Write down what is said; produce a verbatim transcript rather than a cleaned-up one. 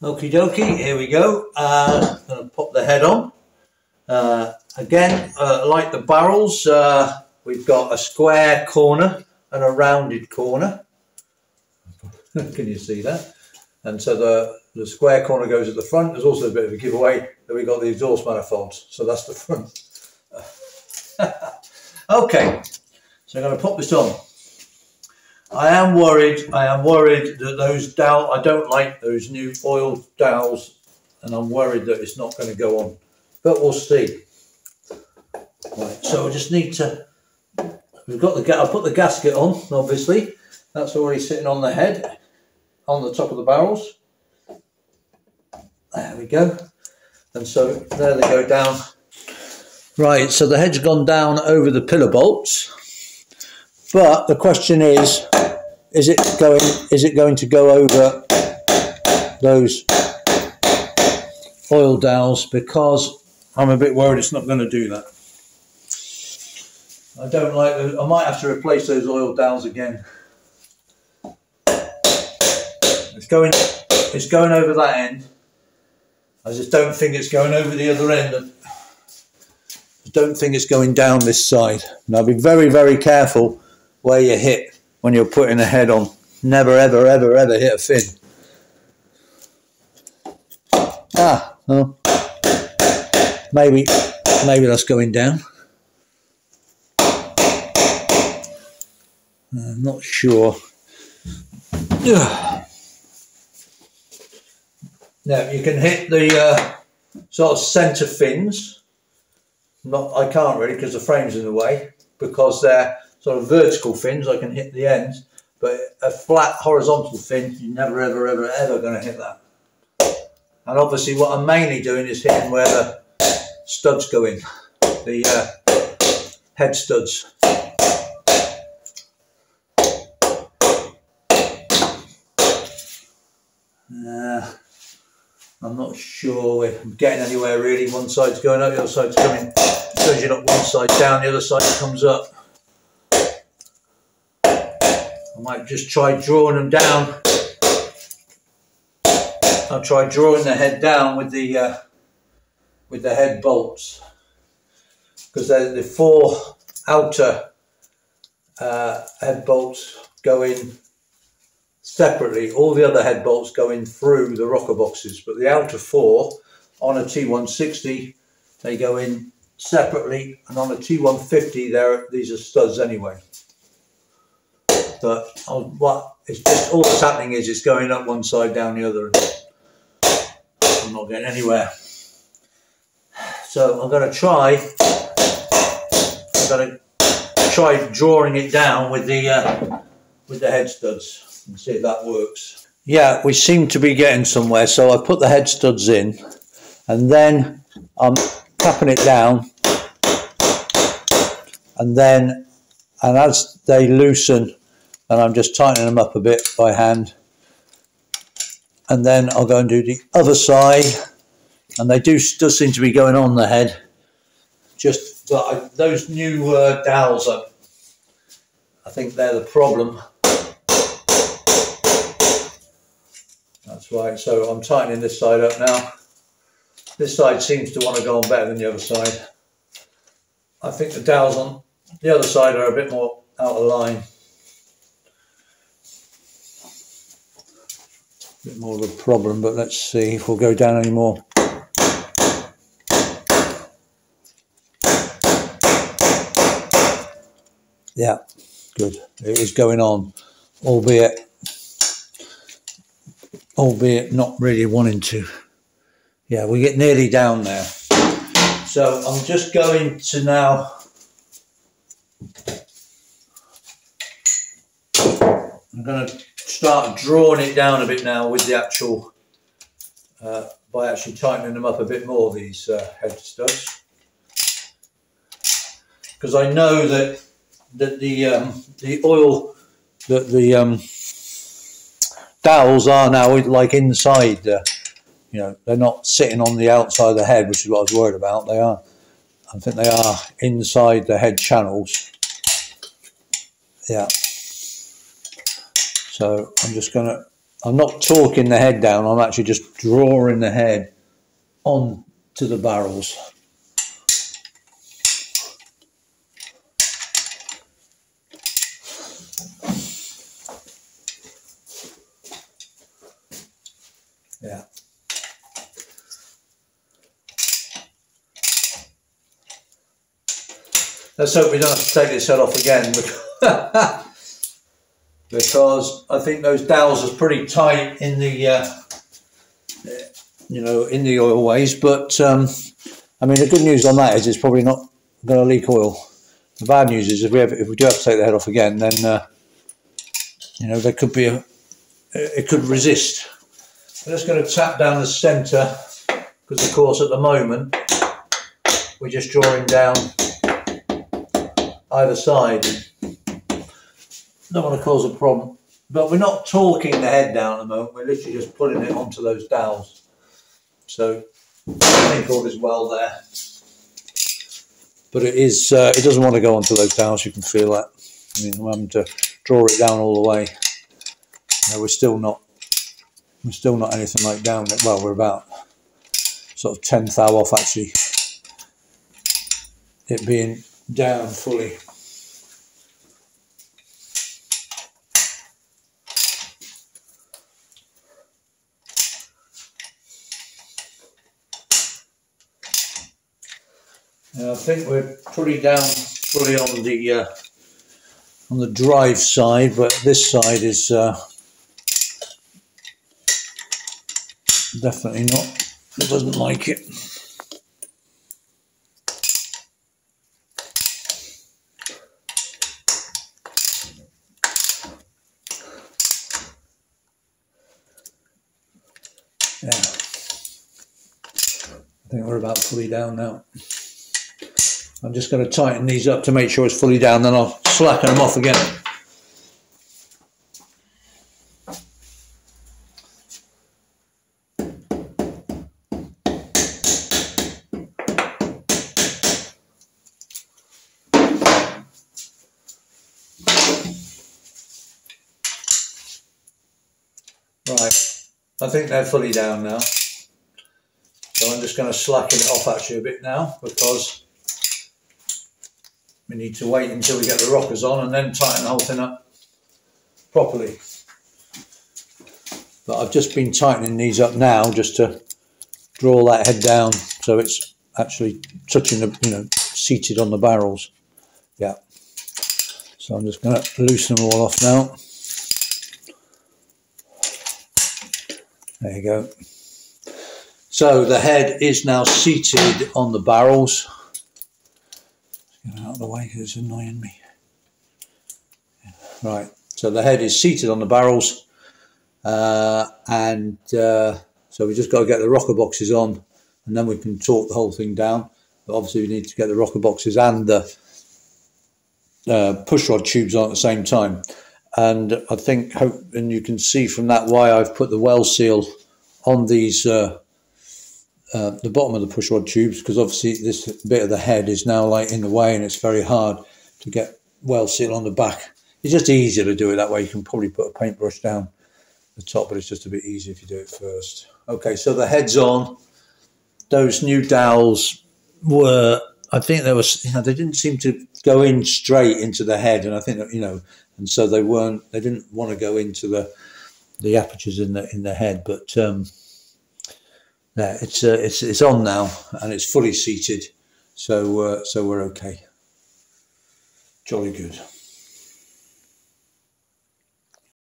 Okie dokie, here we go. Uh, I'm going to pop the head on. Uh, again, uh, like the barrels, uh, we've got a square corner and a rounded corner. Can you see that? And so the, the square corner goes at the front. There's also a bit of a giveaway that we've got the exhaust manifolds. So that's the front. Okay, so I'm going to pop this on. I am worried, I am worried that those dowels, I don't like those new oil dowels, and I'm worried that it's not going to go on, but we'll see. Right, so I just need to, we've got the, I'll put the gasket on, obviously, that's already sitting on the head, on the top of the barrels. There we go, and so there they go down. Right, so the head's gone down over the pillar bolts. But the question is, is it going? Is it going to go over those oil dowels? Because I'm a bit worried it's not going to do that. I don't like those. I might have to replace those oil dowels again. It's going. It's going over that end. I just don't think it's going over the other end. Of, I don't think it's going down this side. Now be very, very careful where you hit when you're putting a head on. Never, ever, ever, ever hit a fin. Ah, well, maybe, maybe that's going down. I'm not sure. Now you can hit the uh, sort of centre fins. Not, I can't really because the frame's in the way. Because they're sort of vertical fins, I can hit the ends, but a flat horizontal fin, you're never, ever, ever, ever going to hit that. And obviously what I'm mainly doing is hitting where the studs go in, the uh, head studs. Uh, I'm not sure if I'm getting anywhere really. One side's going up, the other side's coming. Shows you that one side down, the other side comes up. I might just try drawing them down. I'll try drawing the head down with the uh, with the head bolts, because the four outer uh, head bolts go in separately. All the other head bolts go in through the rocker boxes, but the outer four on a T one sixty they go in separately, and on a T one fifty there these are studs anyway. But I'll, what it's just all that's happening is it's going up one side, down the other. I'm not getting anywhere, so I'm going to try I'm going to try drawing it down with the uh, with the head studs and see if that works. Yeah, we seem to be getting somewhere. So I put the head studs in, and then I'm tapping it down, and then and as they loosen, and I'm just tightening them up a bit by hand, and then I'll go and do the other side, and they do still seem to be going on the head. Just but I, those new uh, dowels, I, I think they're the problem. That's right. So I'm tightening this side up now. This side seems to want to go on better than the other side. I think the dowels on the other side are a bit more out of line. A bit more of a problem, but let's see if we'll go down any more. Yeah, good. It is going on, albeit, albeit not really wanting to. Yeah, we get nearly down there. So I'm just going to now I'm going to start drawing it down a bit now with the actual uh, by actually tightening them up a bit more, these uh, head studs, because I know that that the um, the oil that the um, dowels are now like inside uh, you know, they're not sitting on the outside of the head, which is what I was worried about. They are, I think they are inside the head channels. Yeah. So I'm just going to I'm not torquing the head down, I'm actually just drawing the head on to the barrels. Yeah. Let's hope we don't have to take this head off again, because, because I think those dowels are pretty tight in the, uh, you know, in the oil ways. But um, I mean, the good news on that is it's probably not going to leak oil. The bad news is if we have, if we do have to take the head off again, then uh, you know, there could be a, it could resist. I'm just going to tap down the centre, because of course at the moment we're just drawing down either side. Don't want to cause a problem, but we're not torquing the head down at the moment, we're literally just putting it onto those dowels. So I think all is well there, but it is uh, it doesn't want to go onto those dowels. You can feel that. I mean, I'm having to draw it down all the way. No, we're still not We're still not anything like down it. Well, we're about sort of ten thou off actually it being down fully. And I think we're pretty down fully on the uh, on the drive side, but this side is. Uh, Definitely not. It doesn't like it. Yeah. I think we're about fully down now. I'm just going to tighten these up to make sure it's fully down, then I'll slacken them off again. I think they're fully down now, so I'm just going to slacken it off actually a bit now, because we need to wait until we get the rockers on and then tighten the whole thing up properly. But I've just been tightening these up now just to draw that head down so it's actually touching the, you know, seated on the barrels. Yeah, so I'm just going to loosen them all off now. There you go. So the head is now seated on the barrels. Let's get out of the way because it's annoying me. Right, so the head is seated on the barrels, uh, and uh, so we just got to get the rocker boxes on, and then we can torque the whole thing down. But obviously we need to get the rocker boxes and the uh, push rod tubes on at the same time. And I think, hope, and you can see from that why I've put the Wellseal on these, uh, uh, the bottom of the push rod tubes, because obviously this bit of the head is now like in the way, and it's very hard to get Wellseal on the back. It's just easier to do it that way. You can probably put a paintbrush down the top, but it's just a bit easier if you do it first. Okay, so the head's on. Those new dowels were, I think there was, you know, they didn't seem to go in straight into the head, and I think that, you know, and so they weren't, they didn't want to go into the the apertures in the in the head. But um, yeah, it's uh, it's it's on now, and it's fully seated, so uh, so we're okay. Jolly good.